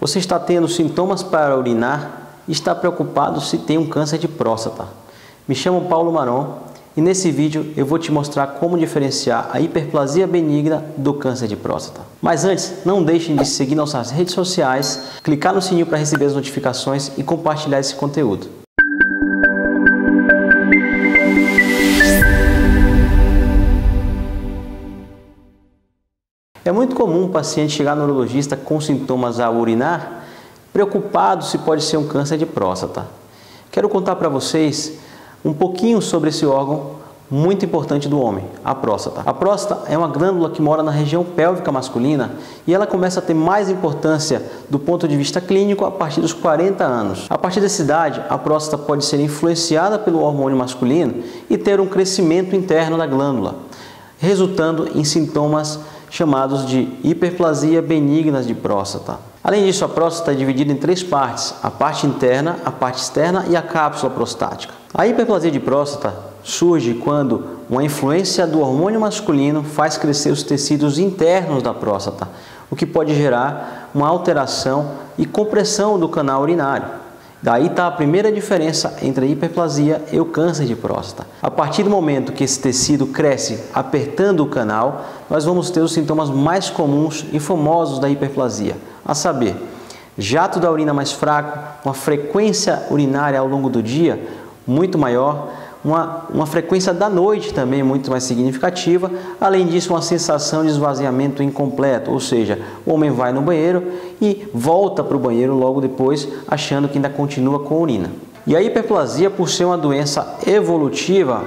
Você está tendo sintomas para urinar e está preocupado se tem um câncer de próstata? Me chamo Paulo Maron e nesse vídeo eu vou te mostrar como diferenciar a hiperplasia benigna do câncer de próstata. Mas antes, não deixem de seguir nossas redes sociais, clicar no sininho para receber as notificações e compartilhar esse conteúdo. É muito comum o paciente chegar no urologista com sintomas a urinar, preocupado se pode ser um câncer de próstata. Quero contar para vocês um pouquinho sobre esse órgão muito importante do homem, a próstata. A próstata é uma glândula que mora na região pélvica masculina e ela começa a ter mais importância do ponto de vista clínico a partir dos 40 anos. A partir dessa idade, a próstata pode ser influenciada pelo hormônio masculino e ter um crescimento interno da glândula, resultando em sintomas chamados de hiperplasia benignas de próstata. Além disso, a próstata é dividida em três partes: a parte interna, a parte externa e a cápsula prostática. A hiperplasia de próstata surge quando uma influência do hormônio masculino faz crescer os tecidos internos da próstata, o que pode gerar uma alteração e compressão do canal urinário. Daí está a primeira diferença entre a hiperplasia e o câncer de próstata. A partir do momento que esse tecido cresce apertando o canal, nós vamos ter os sintomas mais comuns e famosos da hiperplasia, a saber, jato da urina mais fraco, uma frequência urinária ao longo do dia muito maior, uma frequência da noite também muito mais significativa, além disso uma sensação de esvaziamento incompleto, ou seja, o homem vai no banheiro e volta para o banheiro logo depois achando que ainda continua com a urina. E a hiperplasia, por ser uma doença evolutiva,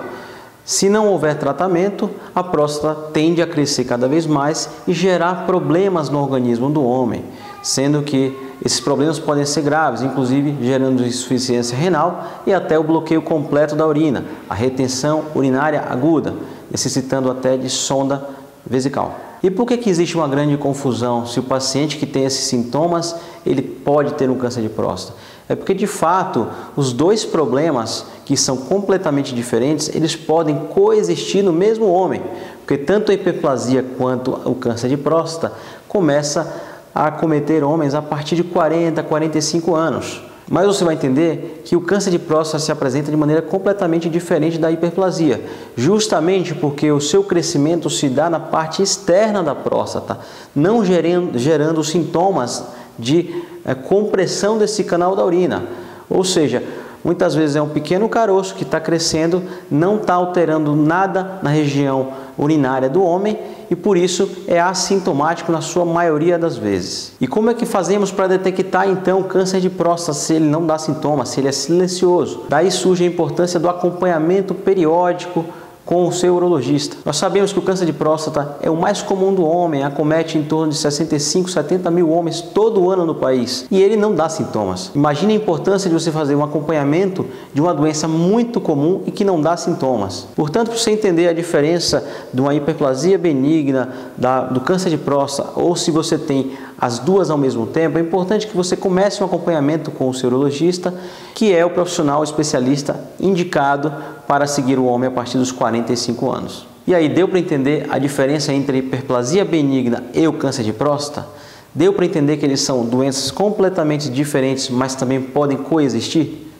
se não houver tratamento, a próstata tende a crescer cada vez mais e gerar problemas no organismo do homem, sendo que esses problemas podem ser graves, inclusive gerando insuficiência renal e até o bloqueio completo da urina, a retenção urinária aguda, necessitando até de sonda vesical. E por que existe uma grande confusão se o paciente que tem esses sintomas, ele pode ter um câncer de próstata? É porque, de fato, os dois problemas, que são completamente diferentes, eles podem coexistir no mesmo homem, porque tanto a hiperplasia quanto o câncer de próstata começa a acometer homens a partir de 40, 45 anos. Mas você vai entender que o câncer de próstata se apresenta de maneira completamente diferente da hiperplasia, justamente porque o seu crescimento se dá na parte externa da próstata, não gerando sintomas de compressão desse canal da urina. Ou seja, muitas vezes é um pequeno caroço que está crescendo, não está alterando nada na região urinária do homem e por isso é assintomático na sua maioria das vezes. E como é que fazemos para detectar então o câncer de próstata se ele não dá sintomas, se ele é silencioso? Daí surge a importância do acompanhamento periódico com o seu urologista. Nós sabemos que o câncer de próstata é o mais comum do homem, acomete em torno de 65, 70 mil homens todo ano no país e ele não dá sintomas. Imagine a importância de você fazer um acompanhamento de uma doença muito comum e que não dá sintomas. Portanto, para você entender a diferença de uma hiperplasia benigna, do câncer de próstata ou se você tem as duas ao mesmo tempo, é importante que você comece um acompanhamento com o seu urologista, que é o profissional especialista indicado para seguir o homem a partir dos 45 anos. E aí, deu para entender a diferença entre a hiperplasia benigna e o câncer de próstata? Deu para entender que eles são doenças completamente diferentes, mas também podem coexistir?